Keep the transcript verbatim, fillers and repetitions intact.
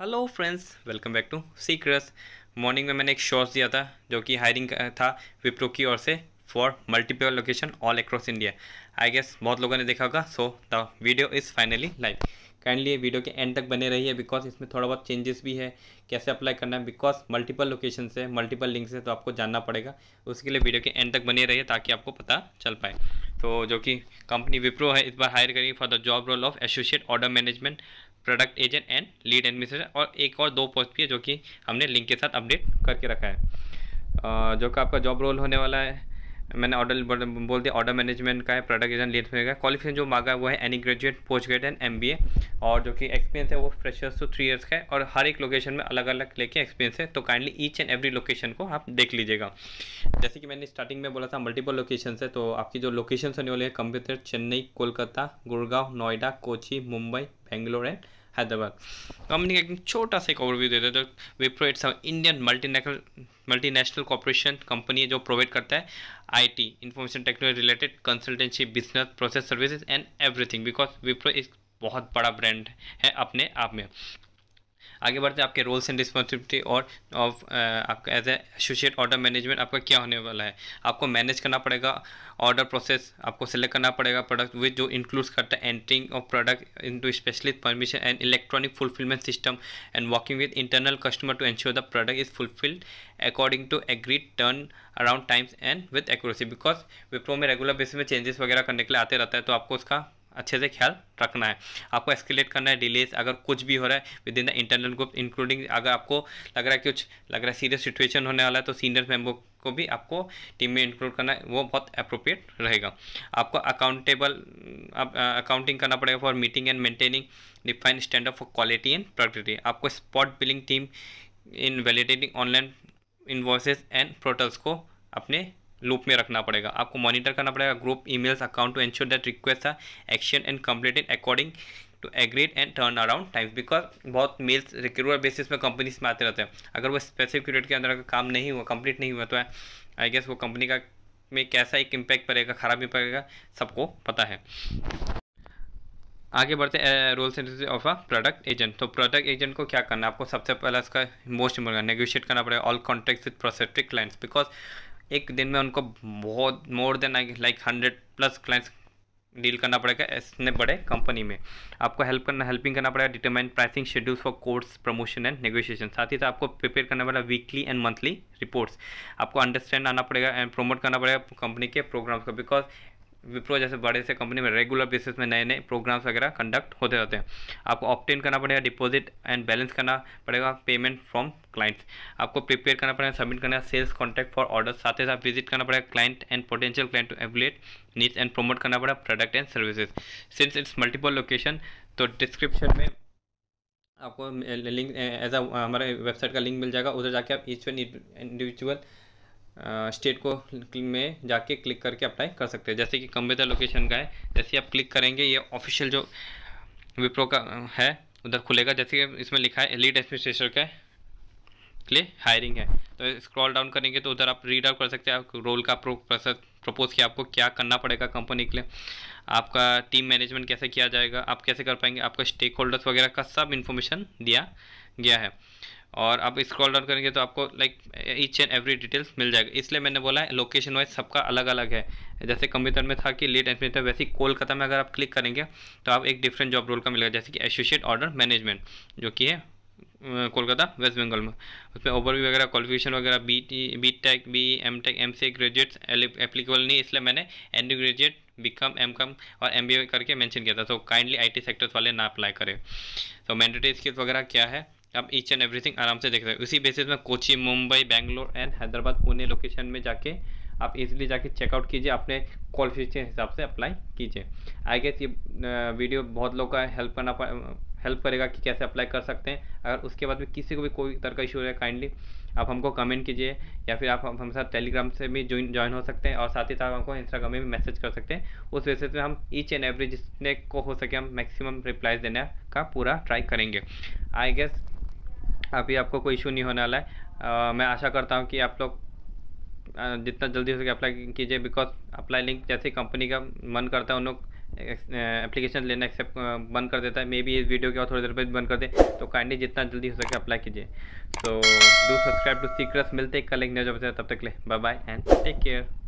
Hello friends, welcome back to seekers. Morning में मैंने एक शॉर्ट्स दिया था जो कि हायरिंग था विप्रो की ओर से for multiple location all across India. I guess बहुत लोगों ने देखा होगा। So the video is finally live. Kindly video के एंड तक बने रहिए बिकॉज इसमें थोड़ा बहुत चेंजेस भी है, कैसे अप्लाई करना है, बिकॉज मल्टीपल लोकेशन से मल्टीपल लिंक से तो आपको जानना पड़ेगा। उसके लिए वीडियो के एंड तक बने रहिए ताकि आपको पता चल पाए। तो जो कि कंपनी विप्रो है इस बार हायर करेगी for the job role of associate order management, product agent and lead administrator, और एक और दो पोस्ट भी है जो कि हमने लिंक के साथ अपडेट करके रखा है। जो कि आपका जॉब रोल होने वाला है, मैंने ऑर्डर बोल दिया, ऑर्डर मैनेजमेंट का है, प्रोडक्ट एजेंट लीड का। क्वालिफिकेशन जो मांगा है वो है any graduate, post graduate and MBA, और जो कि एक्सपीरियंस है वो फ्रेशर्स तो थ्री इयर्स का है, और हर एक लोकेशन में अलग अलग लेके एक्सपीरियंस है। तो kindly each and every location को आप देख लीजिएगा। जैसे कि मैंने स्टार्टिंग में बोला था मल्टीपल लोकेशन है, तो आपकी जो लोकेशन होने वाली है computer Chennai, Kolkata, Gurgaon, Noida, Kochi, Mumbai, Bangalore and Hyderabad. Company का एक छोटा सा एक ओवरव्यू देते हैं। तो Wipro it's Indian multinational multinational corporation company है जो प्रोवाइड करता है IT, information technology related consultancy, business process services and everything, because Wipro एक बहुत बड़ा ब्रांड है अपने आप में। आगे बढ़ते हैं आपके रोल्स एंड रिस्पॉन्सिबिलिटी और ऑफ आपका as a associate order management आपका क्या होने वाला है। आपको मैनेज करना पड़ेगा ऑर्डर प्रोसेस, आपको सेलेक्ट करना पड़ेगा प्रोडक्ट विद जो इंक्लूड्स करता है entering of product into specialist permission and electronic fulfilment system, and working with internal customer to ensure the product is fulfilled according to agreed turn around times and with accuracy, because Wipro में regular basis में changes वगैरह करने के लिए आते रहता है, तो आपको उसका अच्छे से ख्याल रखना है। आपको एस्केलेट करना है डिलेस अगर कुछ भी हो रहा है within the internal group, including अगर आपको लग रहा है कुछ लग रहा है सीरियस सिचुएशन होने वाला है तो सीनियर मेंबर को भी आपको टीम में इंक्लूड करना है, वो बहुत अप्रोप्रिएट रहेगा। आपको अकाउंटेबल अकाउंटिंग करना पड़ेगा for meeting and maintaining defined standard for quality and productivity. आपको spot billing team in validating online invoices and portals को अपने लूप में रखना पड़ेगा। आपको मॉनिटर करना पड़ेगा group emails account to ensure that request are action and completed according to agreed and turn around times, because बहुत मेल्स रेगुलर बेसिस में कंपनीज में आते रहते हैं। अगर वो स्पेसिफिक पीरियड के अंदर अगर काम नहीं हुआ, कंप्लीट नहीं हुआ, तो आई गेस वो कंपनी का में कैसा एक इम्पैक्ट पड़ेगा, खराब भी पड़ेगा, सबको पता है। आगे बढ़ते हैं roles and responsibility of a product agent. तो प्रोडक्ट एजेंट को क्या करना है, आपको सबसे पहला इसका मोस्ट इम्पोर्टेंट नेगोशिएट करना पड़ेगा all contracts with prospective clients, because एक दिन में उनको बहुत more than I like hundred plus clients deal करना पड़ेगा इतने बड़े कंपनी में। आपको हेल्प करना हेल्पिंग करना पड़ेगा determine pricing schedules for course promotion and negotiation. साथ ही साथ आपको प्रिपेयर करना पड़ेगा वीकली एंड मंथली रिपोर्ट्स। आपको अंडरस्टैंड आना पड़ेगा एंड प्रमोट करना पड़ेगा कंपनी के प्रोग्राम्स को, बिकॉज विप्रो जैसे बड़े से कंपनी में रेगुलर बेसिस में नए नए प्रोग्राम्स वगैरह कंडक्ट होते रहते हैं। आपको ऑप्टेन करना पड़ेगा डिपॉजिट एंड बैलेंस करना पड़ेगा पेमेंट फ्रॉम क्लाइंट्स। आपको प्रिपेयर करना पड़ेगा सबमिट करना सेल्स कॉन्ट्रैक्ट फॉर ऑर्डर। साथ ही साथ विजिट करना पड़ेगा client and potential client to evaluate needs and promote करना पड़ेगा product and services. Since it's multiple location, तो डिस्क्रिप्शन में आपको लिंक एज अ हमारे वेबसाइट का लिंक मिल जाएगा, उधर जाके आप each one individual state uh, को में जाके क्लिक करके अप्लाई कर सकते हैं। जैसे कि कंप्यूटर लोकेशन का है, जैसे आप क्लिक करेंगे ये ऑफिशियल जो विप्रो का है उधर खुलेगा। जैसे कि इसमें लिखा है लीड एडमिनिस्ट्रेटर का के लिए हायरिंग है, तो स्क्रॉल डाउन करेंगे तो उधर आप रीड आउट कर सकते हैं। आप रोल का प्रपोज किया, आपको क्या करना पड़ेगा कंपनी के लिए, आपका टीम मैनेजमेंट कैसे किया जाएगा, आप कैसे कर पाएंगे, आपका स्टेक होल्डर्स वगैरह का सब इन्फॉर्मेशन दिया गया है। और आप स्क्रॉल डाउन करेंगे तो आपको like each and every details मिल जाएगा। इसलिए मैंने बोला है लोकेशन वाइज सबका अलग अलग है। जैसे कंप्यूटर में था कि लीड एडमिनिस्ट्रेटर, वैसे ही कोलकाता में अगर आप क्लिक करेंगे तो आप एक डिफरेंट जॉब रोल का मिलेगा, जैसे कि एसोसिएट ऑर्डर मैनेजमेंट जो कि है कोलकाता वेस्ट बंगाल में। उसमें ओवरव्यू वगैरह क्वालिफिकेशन वगैरह B T B tech B M tech M C graduates applicable नहीं, इसलिए मैंने and graduate B com M com और एम बी ए करके मैंशन किया था। तो काइंडली आई टी सेक्टर्स वाले ना अप्लाई करें। तो मैंडेटरी स्किल्स वगैरह क्या है आप ईच एंड एवरीथिंग आराम से देख सकते हैं। उसी बेसिस में कोची, मुंबई, बैंगलोर एंड हैदराबाद, पुणे लोकेशन में जाके आप इजीली जाके चेकआउट कीजिए, अपने क्वालिफिकेशन के हिसाब से अप्लाई कीजिए। आई गेस ये वीडियो बहुत लोग का हेल्प करना हेल्प करेगा कि कैसे अप्लाई कर सकते हैं। अगर उसके बाद में किसी को भी कोई तरह का इशू है, काइंडली आप हमको कमेंट कीजिए, या फिर आप हमारे साथ टेलीग्राम से भी ज्वाइन ज्वाइन हो सकते हैं, और साथ ही साथ हमको इंस्टाग्राम में भी मैसेज कर सकते हैं। उस बेसिस पे हम ईच एंड एवरी जितने को हो सके हम मैक्सिमम रिप्लाइज देने का पूरा ट्राई करेंगे। आई गेस अभी आपको कोई इशू नहीं होने वाला है। आ, मैं आशा करता हूँ कि आप लोग जितना जल्दी हो सके अप्लाई कीजिए, बिकॉज अप्लाई लिंक जैसे कंपनी का मन करता है उन लोग एप्लीकेशन लेना एक्सेप्ट बंद कर देता है। मे बी इस वीडियो के और थोड़ी देर पर बंद कर दे, तो काइंडली जितना जल्दी हो सके अप्लाई कीजिए। So do subscribe to seekers, मिलते हैं कल एक नया जॉब से, तब तक ले bye bye and take care.